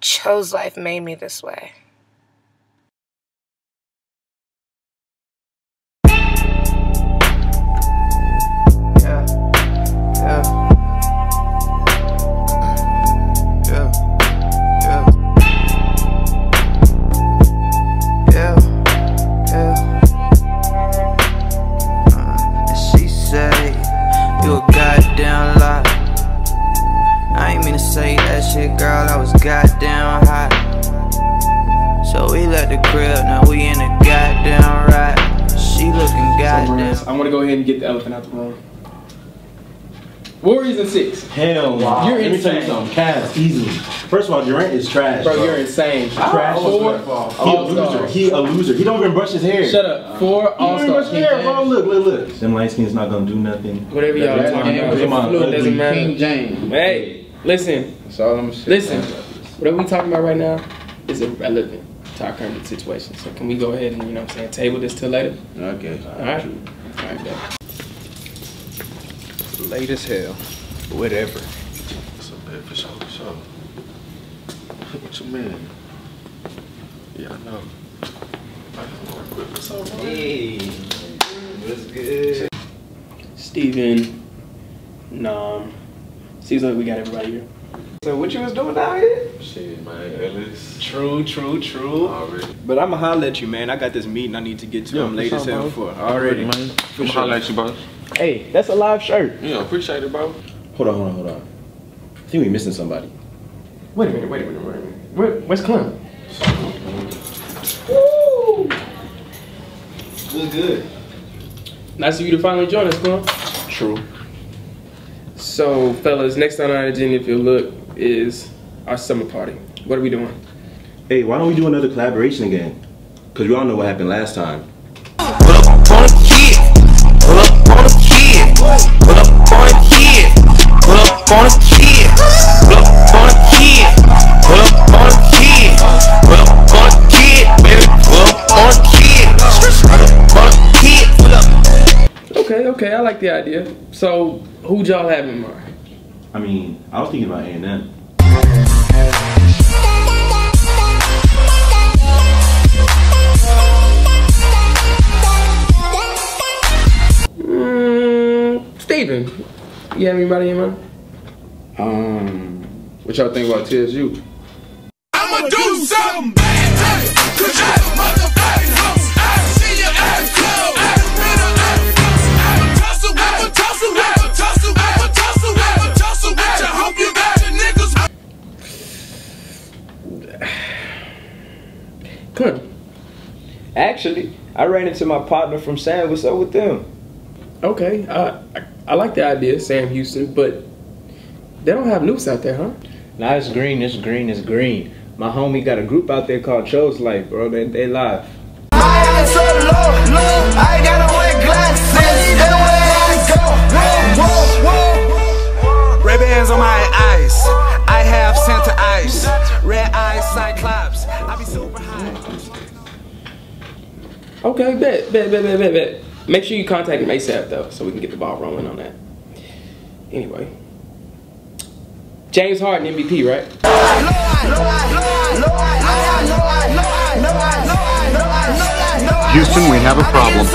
Chose Life made me this way. Say that shit, girl, I was goddamn hot. So we left the crib, now we in a goddamn ride. She looking goddamn. So I'm gonna go ahead and get the elephant out the room. Warriors in 6. Hell wow. You're insane. Let me tell you something, Cavs, easily. First of all, Durant is trash. Bro, you're insane. Trash. He a loser. He don't even brush his hair. Shut up. 4 all-stars. He don't even brush his hair, bro. Look. Them light skin's not gonna do nothing. Whatever y'all doesn't matter. King James. Hey. Listen, whatever we talking about right now is irrelevant to our current situation. So can we go ahead and, you know what I'm saying, table this till later? Okay. Alright? Alright, go. Late as hell. Whatever. It's a bad for sure. What you mean? Yeah, I know. I can work with what's up, bro. Hey, what's good? Steven. Seems like we got everybody here. So what you was doing down here? Shit, man, Ellis. True. Already. But I'ma holler at you, man. I got this meeting I need to get to. Yeah, I'm late as hell for already, man. I'ma holler at you, bro. Hey, that's a live shirt. Yeah, appreciate it, bro. Hold on. I think we missing somebody. Wait a minute. Where's Clem? Woo! Good. Nice of you to finally join us, Clem. True. So, fellas, next on our agenda, if you'll look, is our summer party. What are we doing? Hey, why don't we do another collaboration again? Because we all know what happened last time. Okay, I like the idea. So, who'd y'all have in mind? I mean, I was thinking about A&M. Steven, you have anybody in mind? What y'all think about TSU? I'ma do something bad, cause I motherfucking hoes. I see your ass close. Actually, I ran into my partner from Sam. What's up with them? Okay, I like the idea, Sam Houston, but they don't have nukes out there, huh? Nah, it's green. My homie got a group out there called Chose Life, bro. They live. I am so low, I gotta wear glasses. Everywhere I go, whoa. Red bands on my eyes. I have Santa eyes. Red eyes, Cyclops. I be super high. Okay, bet. Make sure you contact him ASAP, though, so we can get the ball rolling on that. Anyway. James Harden, MVP, right? Houston, we have a problem.